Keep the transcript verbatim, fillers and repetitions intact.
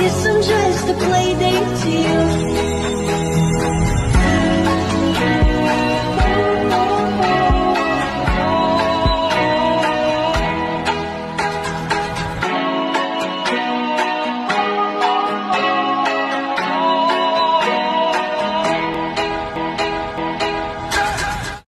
guess I'm just a playdate to you.